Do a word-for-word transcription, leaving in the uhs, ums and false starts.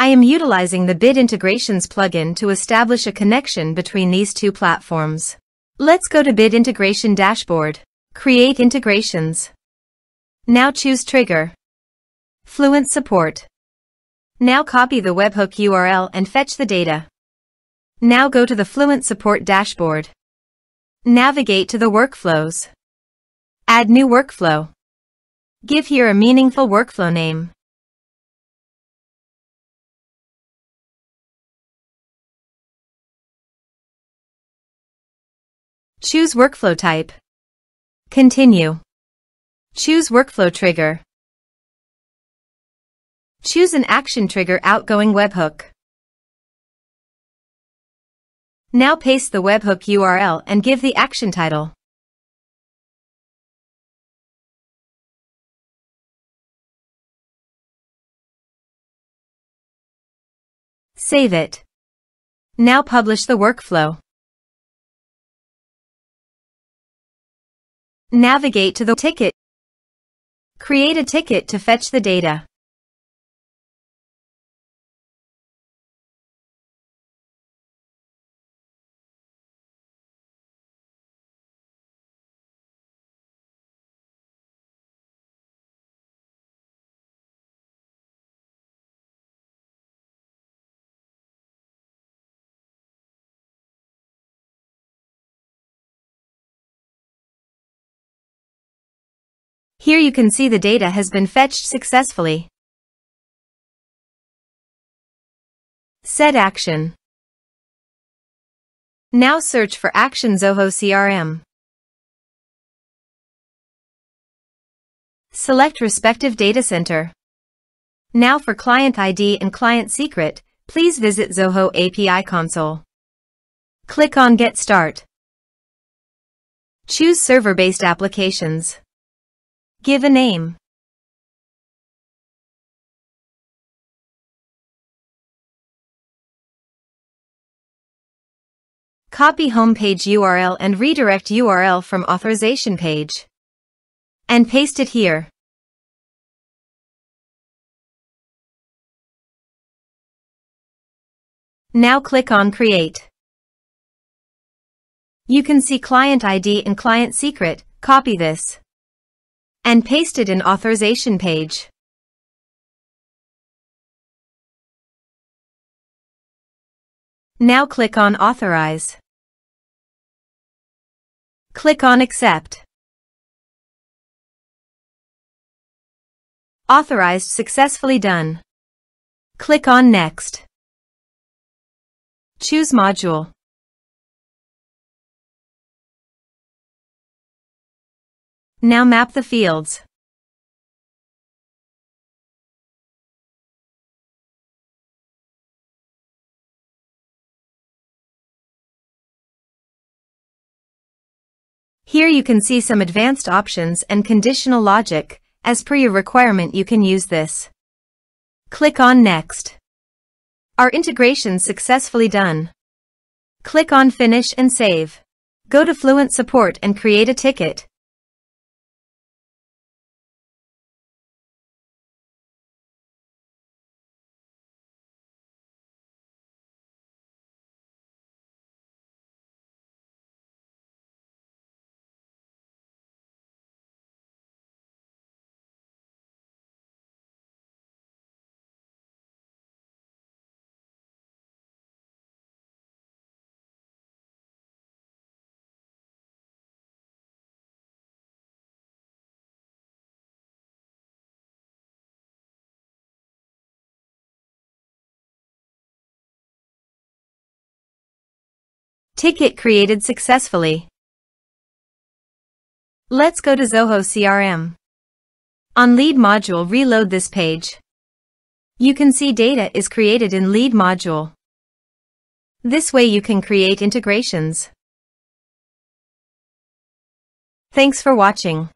I am utilizing the Bit Integrations plugin to establish a connection between these two platforms. Let's go to Bit Integration Dashboard. Create integrations. Now choose Trigger. Fluent Support. Now copy the webhook U R L and fetch the data. Now go to the Fluent Support dashboard. Navigate to the workflows. Add new workflow. Give here a meaningful workflow name. Choose workflow type. Continue. Choose workflow trigger. Choose an action trigger outgoing webhook. Now paste the webhook U R L and give the action title. Save it. Now publish the workflow. Navigate to the ticket. Create a ticket to fetch the data. Here you can see the data has been fetched successfully. Set action. Now search for action Zoho C R M. Select respective data center. Now for client I D and client secret, please visit Zoho A P I console. Click on Get Start. Choose server-based applications. Give a name. Copy homepage U R L and redirect U R L from authorization page. And paste it here. Now click on Create. You can see client I D and client secret. Copy this and paste it in authorization page. Now click on Authorize. Click on Accept. Authorized successfully done. Click on Next. Choose module. Now map the fields. Here you can see some advanced options and conditional logic. As per your requirement, you can use this. Click on Next. Our integration successfully done. Click on Finish and Save. Go to Fluent Support and create a ticket. Ticket created successfully. Let's go to Zoho C R M. On Lead module, reload this page. You can see data is created in Lead module. This way you can create integrations. Thanks for watching.